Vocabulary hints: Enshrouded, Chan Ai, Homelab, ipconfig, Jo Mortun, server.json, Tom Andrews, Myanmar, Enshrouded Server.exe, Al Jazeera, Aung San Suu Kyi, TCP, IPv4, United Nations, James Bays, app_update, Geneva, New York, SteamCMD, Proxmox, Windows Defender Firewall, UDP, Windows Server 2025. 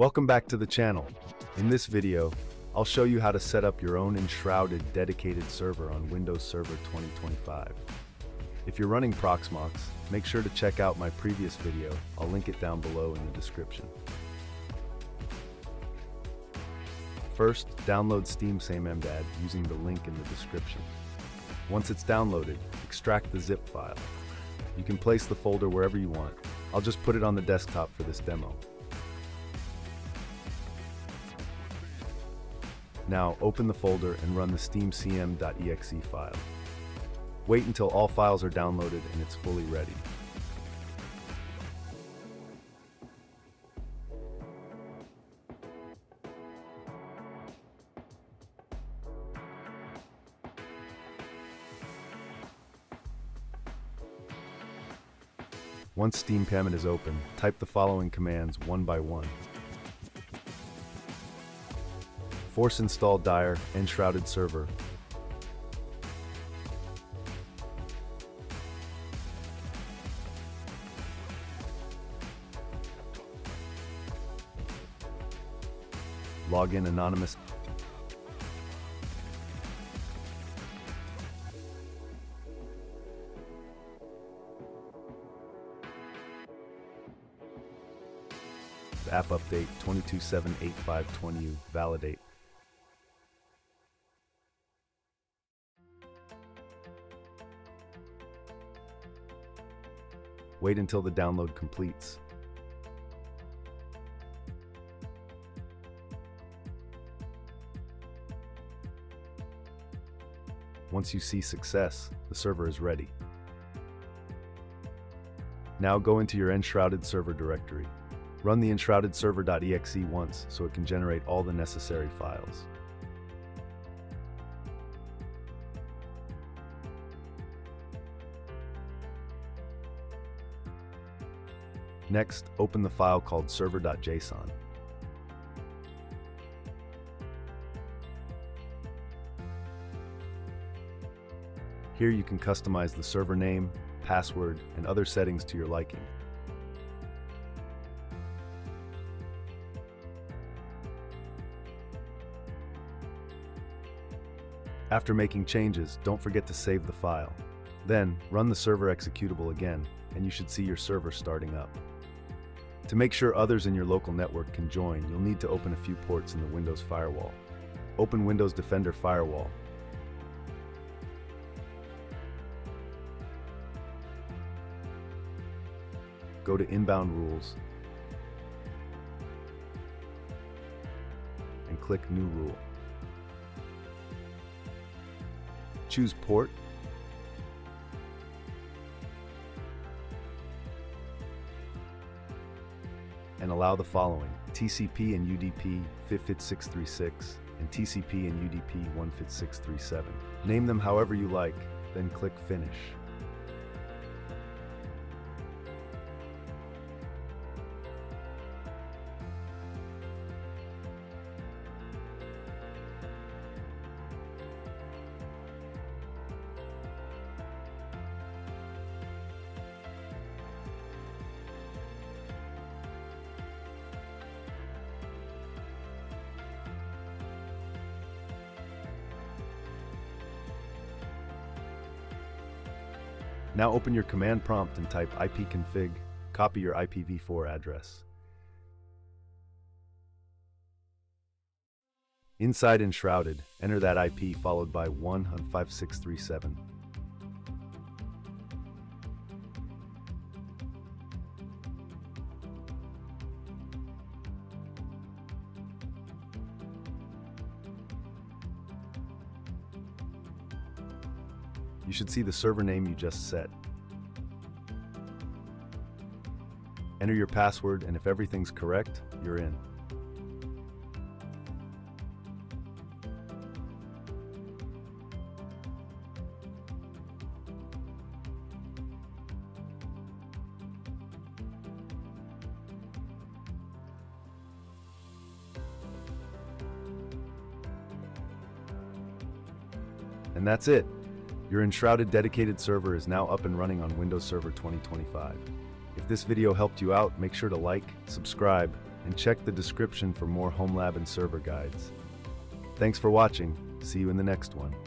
Welcome back to the channel. In this video, I'll show you how to set up your own Enshrouded dedicated server on Windows Server 2025. If you're running Proxmox, make sure to check out my previous video. I'll link it down below in the description. First, download SteamCMD using the link in the description. Once it's downloaded, extract the zip file. You can place the folder wherever you want. I'll just put it on the desktop for this demo. Now open the folder and run the steamcm.exe file. Wait until all files are downloaded and it's fully ready. Once SteamCMD is open, type the following commands one by one. Force install dir enshrouded server. Login anonymous. App update 22.7.8.5.20 validate. Wait until the download completes. Once you see success, the server is ready. Now go into your Enshrouded Server directory. Run the enshrouded server.exe once so it can generate all the necessary files. Next, open the file called server.json. Here you can customize the server name, password, and other settings to your liking. After making changes, don't forget to save the file. Then, run the server executable again, and you should see your server starting up. To make sure others in your local network can join, you'll need to open a few ports in the Windows Firewall. Open Windows Defender Firewall. Go to Inbound Rules, and click New Rule. Choose Port, and allow the following: TCP and UDP 55636 and TCP and UDP 15637. Name them however you like, then click Finish. Now open your command prompt and type ipconfig, copy your IPv4 address. Inside Enshrouded, enter that IP followed by 15637. You should see the server name you just set. Enter your password, and if everything's correct, you're in. And that's it. Your Enshrouded dedicated server is now up and running on Windows Server 2025. If this video helped you out, make sure to like, subscribe, and check the description for more home lab and server guides. Thanks for watching. See you in the next one.